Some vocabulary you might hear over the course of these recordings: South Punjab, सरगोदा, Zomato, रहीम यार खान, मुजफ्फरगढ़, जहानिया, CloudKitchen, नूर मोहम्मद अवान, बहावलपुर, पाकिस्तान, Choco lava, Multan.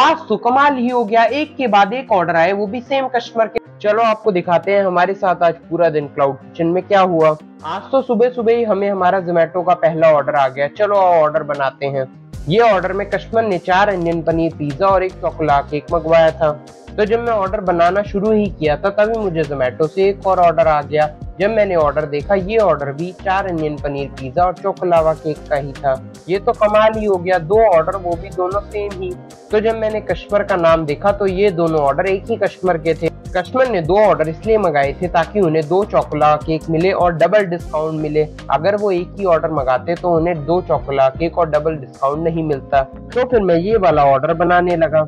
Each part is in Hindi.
आज तो कमाल ही हो गया, एक के बाद एक ऑर्डर आए वो भी सेम कस्टमर के। चलो आपको दिखाते हैं हमारे साथ आज पूरा दिन क्लाउड किचन में क्या हुआ। आज तो सुबह सुबह ही हमें हमारा Zomato का पहला ऑर्डर आ गया। चलो ऑर्डर बनाते हैं। ये ऑर्डर में कस्टमर ने 4 इंडियन पनीर पिज्जा और 1 चोको लावा केक मंगवाया था। तो जब मैं ऑर्डर बनाना शुरू ही किया था तभी मुझे Zomato से एक और ऑर्डर आ गया। जब मैंने ऑर्डर देखा ये ऑर्डर भी 4 इंडियन पनीर पिज्जा और चोको लावा केक का ही था। ये तो कमाल ही हो गया, 2 ऑर्डर वो भी दोनों सेम ही। तो जब मैंने कस्टमर का नाम देखा तो ये दोनों ऑर्डर एक ही कस्टमर के थे। कस्टमर ने 2 ऑर्डर इसलिए मंगाए थे ताकि उन्हें 2 चोको लावा केक मिले और डबल डिस्काउंट मिले। अगर वो एक ही ऑर्डर मंगाते तो उन्हें 2 चोको लावा केक और डबल डिस्काउंट नहीं मिलता। तो फिर मैं ये वाला ऑर्डर बनाने लगा।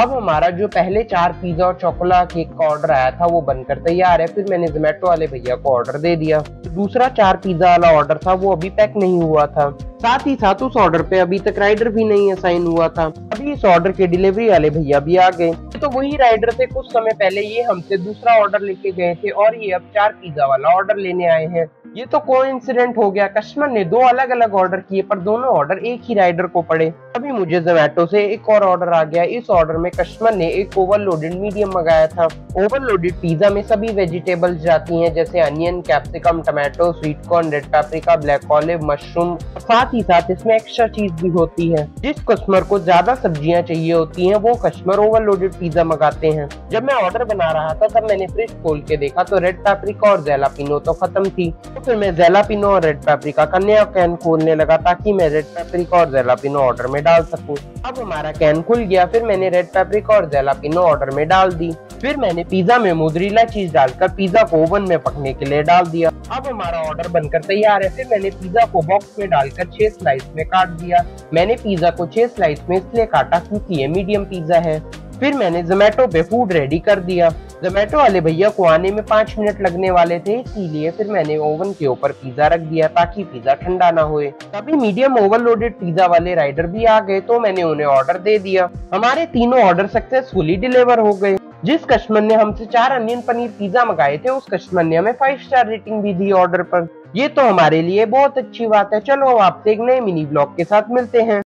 अब हमारा जो पहले 4 पिज्जा और चोको लावा केक का ऑर्डर आया था वो बनकर तैयार है। फिर मैंने Zomato वाले भैया को ऑर्डर दे दिया। दूसरा 4 पिज्जा वाला ऑर्डर था वो अभी पैक नहीं हुआ था, साथ ही साथ उस ऑर्डर पे अभी तक राइडर भी नहीं असाइन हुआ था। अभी इस ऑर्डर के डिलीवरी वाले भैया भी आ गए। तो वही राइडर से कुछ समय पहले ये हमसे दूसरा ऑर्डर लेके गए थे और ये अब 4 पिज्जा वाला ऑर्डर लेने आए हैं। ये तो कोइंसिडेंट हो गया, कस्टमर ने 2 अलग अलग ऑर्डर किए पर दोनों ऑर्डर एक ही राइडर को पड़े। अभी मुझे Zomato से एक और ऑर्डर आ गया। इस ऑर्डर में कस्टमर ने एक ओवरलोडेड मीडियम मंगाया था। ओवरलोडेड पिज्जा में सभी वेजिटेबल्स जाती हैं जैसे onion, capsicum, tomato, sweet corn, red paprika, black olive, mushroom, साथ ही साथ इसमें एक्स्ट्रा चीज भी होती है। जिस कस्टमर को ज्यादा सब्जियाँ चाहिए होती है वो कस्टमर ओवरलोडेड पिज्जा मंगाते हैं। जब मैं ऑर्डर बना रहा था तब मैंने फ्रिज खोल के देखा तो रेड पेपरिका और जैलापिनो तो खत्म थी। तो फिर मैं जैलापिनो और रेड पेपरिका का नया कैन खोलने लगा ताकि मैं रेड पेपरिका और जैलापिनो ऑर्डर में डाल सकूं। अब हमारा कैन खुल गया। फिर मैंने रेड पेपरिका और जैलापिनो ऑर्डर में डाल दी। फिर मैंने पिज्जा में मोजरेला चीज डालकर पिज्जा को ओवन में पकने के लिए डाल दिया। अब हमारा ऑर्डर बनकर तैयार है। फिर मैंने पिज्जा को बॉक्स में डालकर 6 स्लाइस में काट दिया। मैंने पिज्जा को 6 स्लाइस में इसलिए काटा क्योंकि ये मीडियम पिज्जा है। फिर मैंने Zomato पे फूड रेडी कर दिया। Zomato वाले भैया को आने में 5 मिनट लगने वाले थे, इसीलिए फिर मैंने ओवन के ऊपर पिज्जा रख दिया ताकि पिज्जा ठंडा ना होए। तभी मीडियम ओवरलोडेड पिज्जा वाले राइडर भी आ गए तो मैंने उन्हें ऑर्डर दे दिया। हमारे तीनों ऑर्डर सक्सेसफुली डिलीवर हो गए। जिस कस्टमर ने हमसे 4 अनियन पनीर पिज्जा मंगाए थे उस कस्टमर ने हमें 5 स्टार रेटिंग भी दी ऑर्डर पर। ये तो हमारे लिए बहुत अच्छी बात है। चलो आपसे एक नए मिनी ब्लॉग के साथ मिलते हैं।